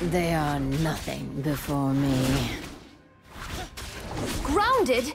They are nothing before me. Grounded?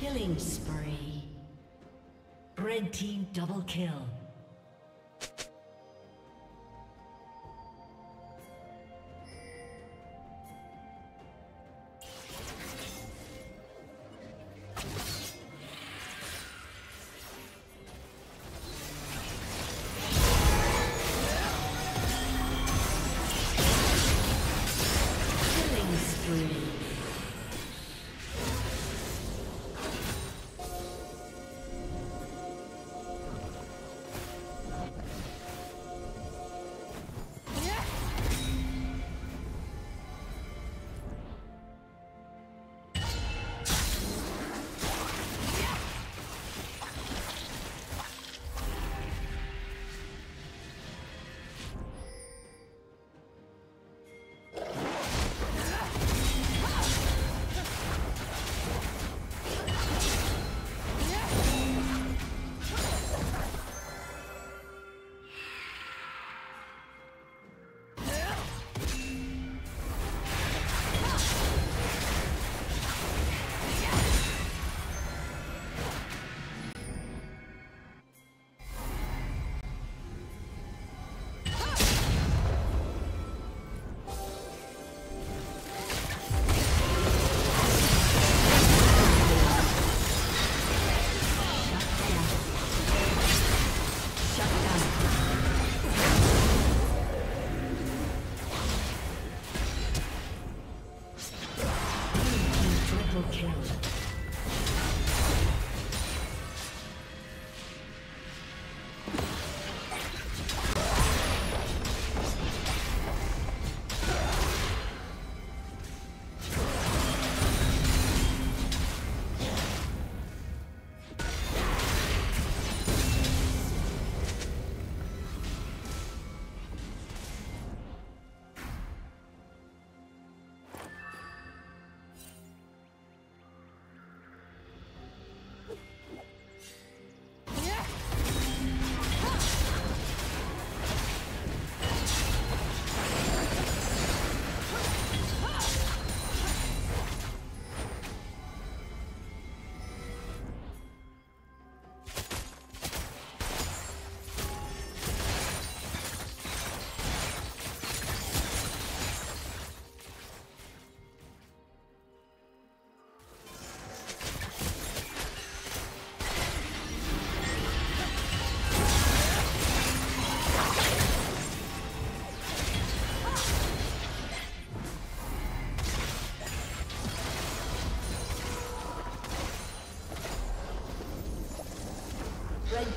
Killing spree. Red team double kill. Red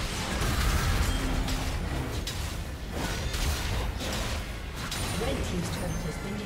Red team's turret has been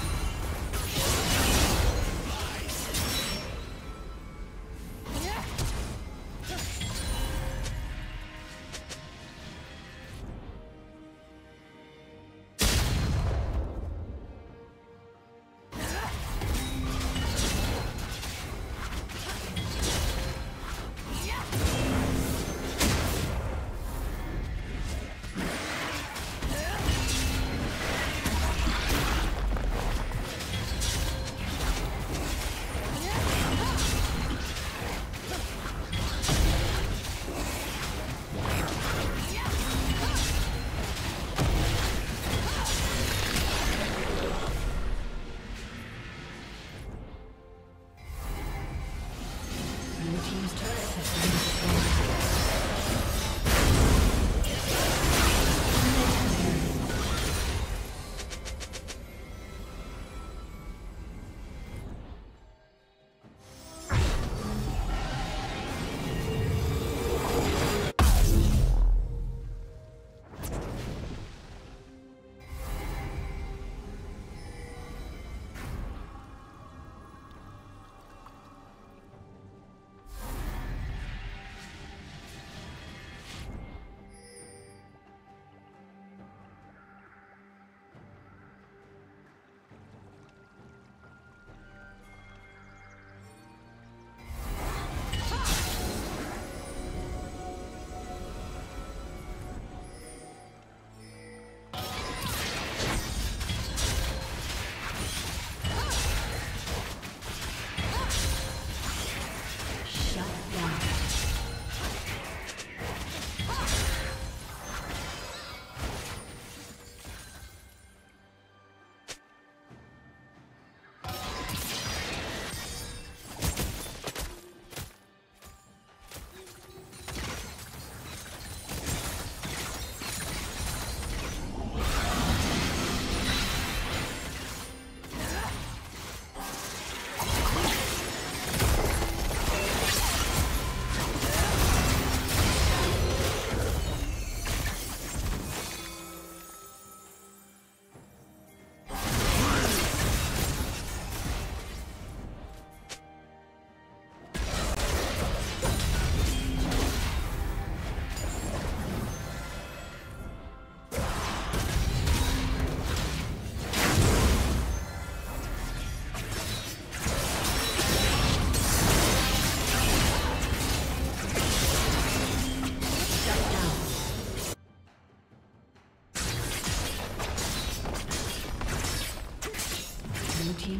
Team's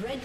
Red